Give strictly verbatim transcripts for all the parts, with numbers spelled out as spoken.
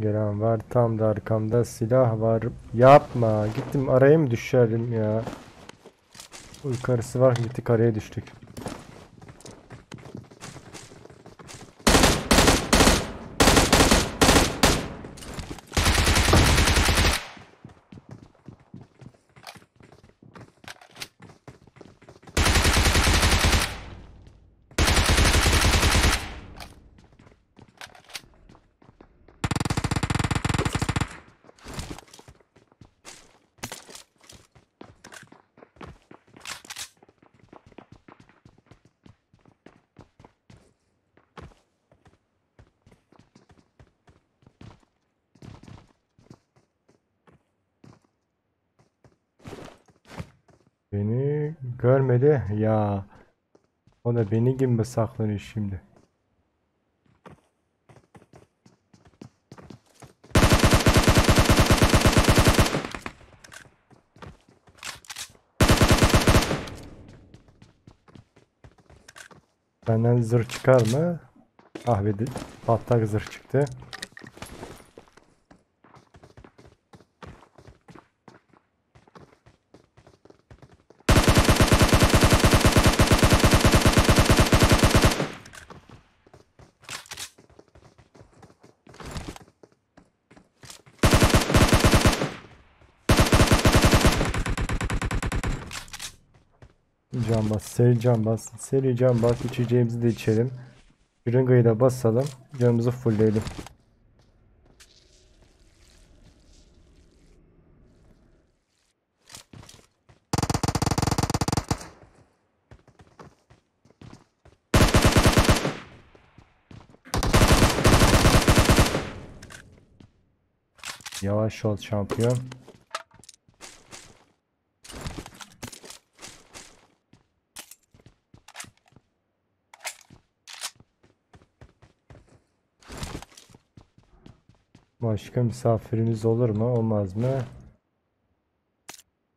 Gelen var, tam da arkamda silah var. Yapma, gittim araya mı düşerim ya? Uykarısı var, gittik araya düştük. Beni görmedi ya. O da beni gibi saklanıyor şimdi. Benden zırh çıkar mı? Ah be, patlak zırh çıktı. Can bas, seri can bas, seri can bas, içeceğimizi de içelim. Şırıngayı da basalım, canımızı fullleyelim. Yavaş ol şampiyon. Başka misafirimiz olur mu, olmaz mı?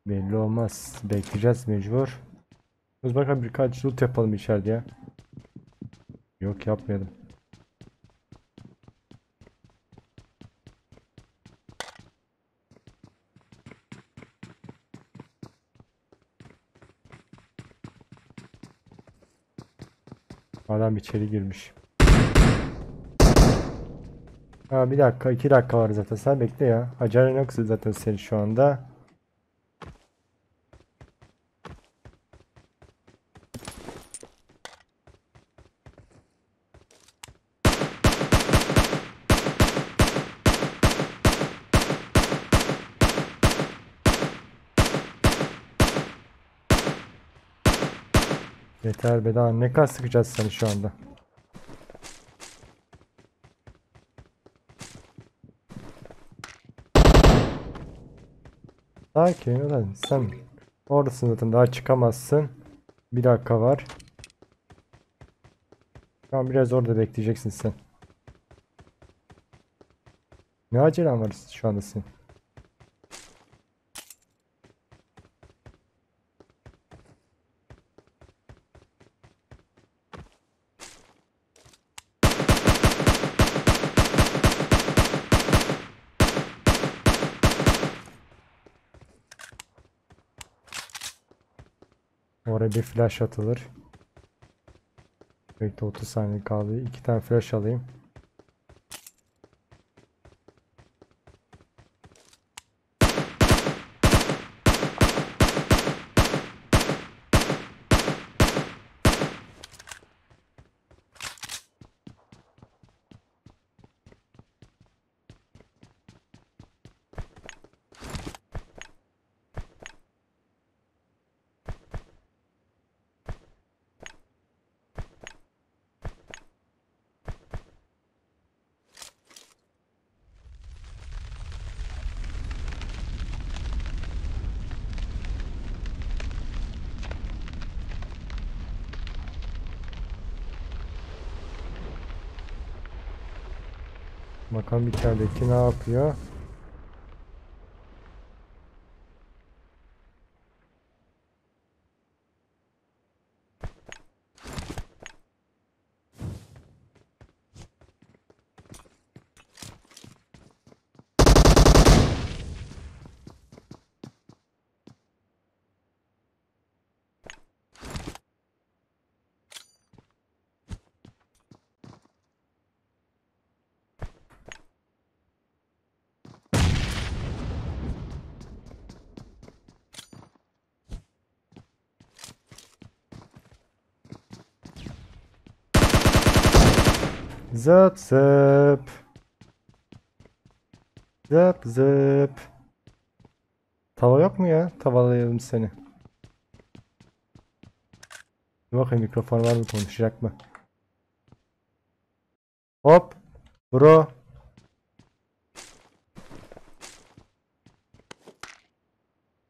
Belli olmaz. Bekleyeceğiz mecbur. Biz bakalım birkaç loot yapalım içeride ya. Yok, yapmayalım. Adam içeri girmiş. Ha, bir dakika, iki dakika var zaten, sen bekle ya. Acelen yoksa zaten senin şu anda. Yeter be, daha ne kadar sıkacağız seni şu anda. Sakin ulan, sen oradasın zaten, daha çıkamazsın. Bir dakika var. Tamam, biraz orada bekleyeceksin sen. Ne acelen var şu anda senin? Oraya bir flash atılır. Bekle, otuz saniye kaldı. İki tane flash alayım. Bakalım içerideki ne yapıyor? Zıp zıp. Zıp zıp. Tava yok mu ya? Tavalayalım seni. Dur bakayım, mikrofon var mı, konuşacak mı? Hop. Bro.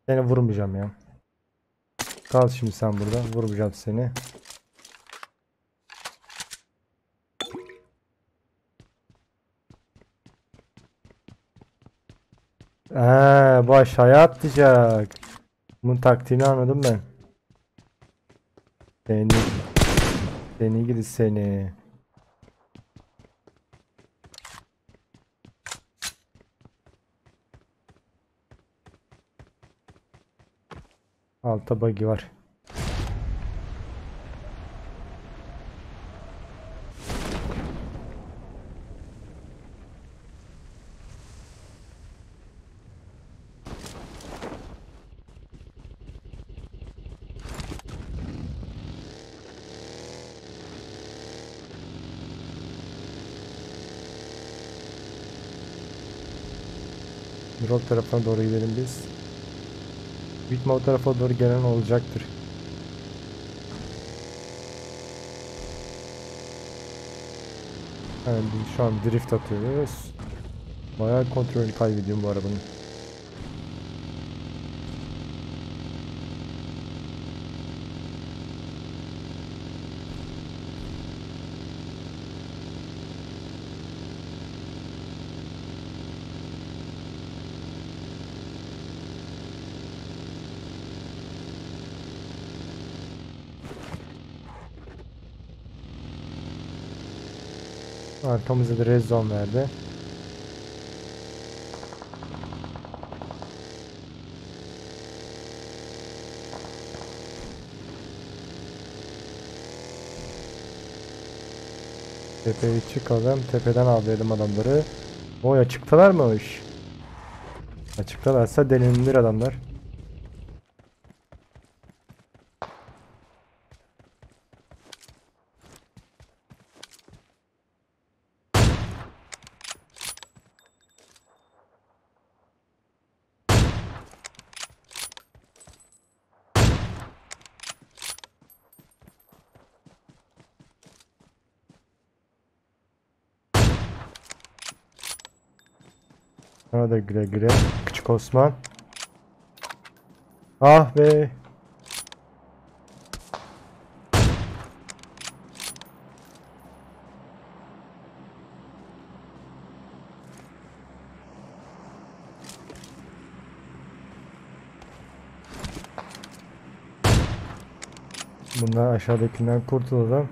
Seni vurmayacağım ya. Kal şimdi sen burada. Vurmayacağım seni. Eee baş hayat diyecek. Bunun taktiğini anladım ben. Seni. Seni gidi seni. Altta buggy var. Drop tarafına doğru gidelim biz. Bitme o tarafa doğru gelen olacaktır. Yani şu an drift atıyoruz. Bayağı kontrolü kaybediyorum bu arabanın. Arkamızda da red zone verdi. Tepeye çıkalım. Tepeden avlayalım adamları. Oy, açıktalar mı o iş? Açıktalarsa delinilir adamlar. Sana da güle güle küçük Osman. Ah be. Bunlar aşağıdakinden kurtulalım.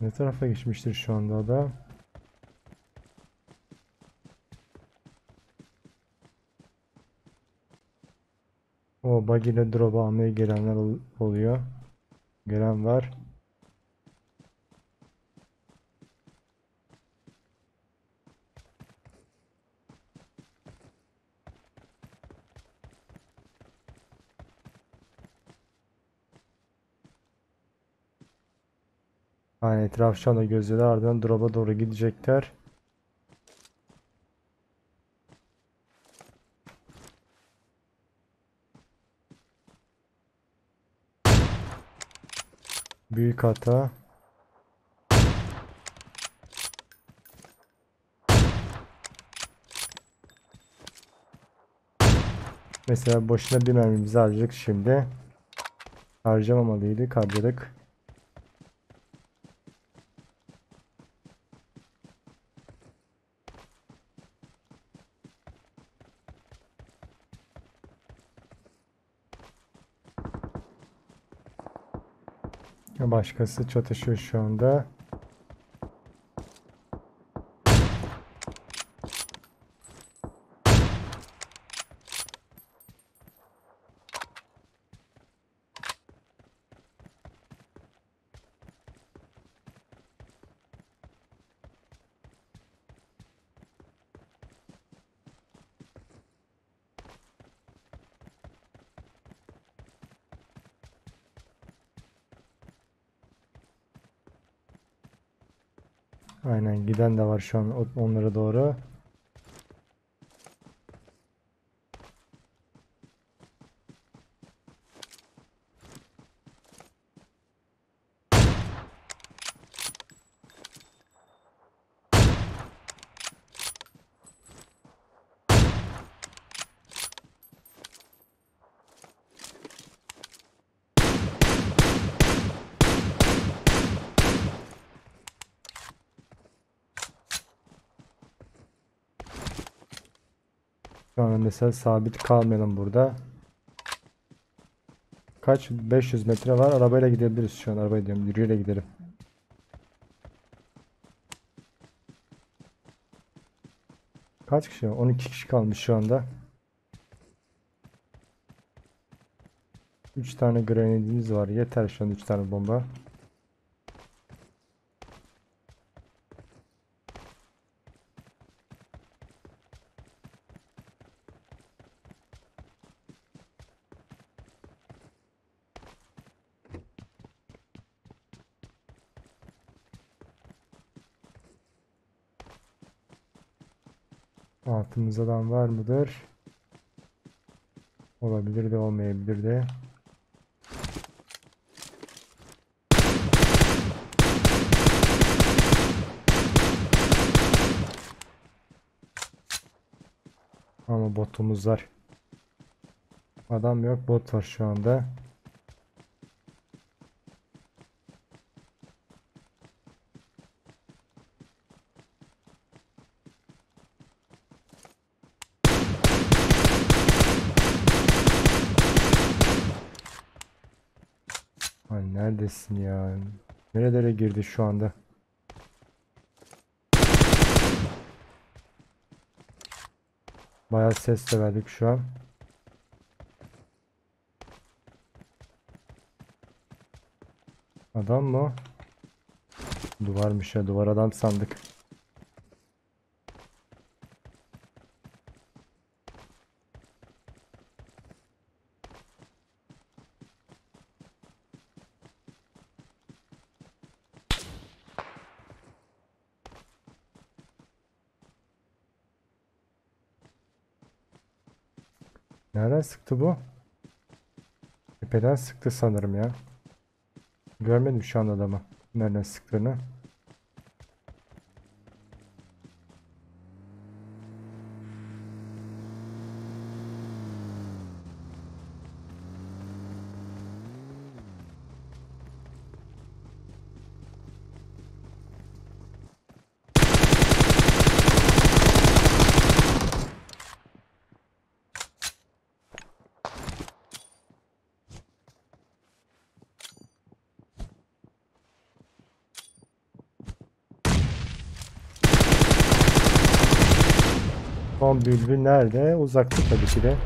Ne tarafa geçmiştir şu anda da? O buggy ile drop'a almaya gelenler oluyor. Gelen var. Yani etraf şu anda gözleri, ardından drop'a doğru gidecekler. Büyük hata. Mesela boşuna bir mermimizi harcadık şimdi. Harcamamalıydık, harcadık. Başkası çatışıyor şu anda. Aynen, giden de var şu an onlara doğru. Şu an mesela sabit kalmayalım burada. Kaç? beş yüz metre var. Arabayla gidebiliriz şu an. Arabayla diyorum. Yürüyerek gidelim. Kaç kişi var? on iki kişi kalmış şu anda. üç tane grenadimiz var. Yeter şu an üç tane bomba. Altımızda adam var mıdır? Olabilir de olmayabilir de. Ama botumuz var. Adam yok, bot var şu anda. Ay neredesin ya? Nerelere girdi şu anda? Bayağı ses de verdik şu an. Adam mı? Duvarmış ya, duvar adam sandık. Nereden sıktı bu? Tepeden sıktı sanırım ya. Görmedim şu an adamı. Nereden sıktığını. Son bülbül nerede? Uzakta tabii ki de.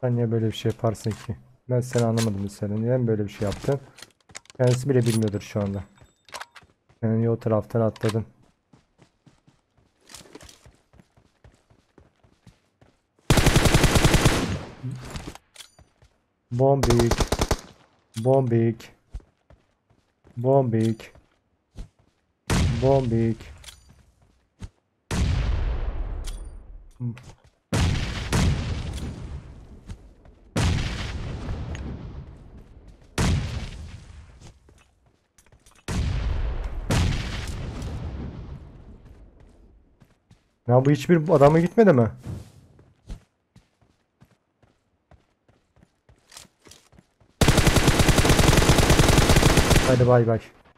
Sen niye böyle bir şey yaparsın ki? Ben seni anlamadım mesela. Neden böyle bir şey yaptın? Kendisi bile bilmiyordur şu anda. Ben niye o taraftan atladım? Bombik, bombik, bombik, bombik. Ya bu hiçbir adama gitmedi mi? Hadi bay bay.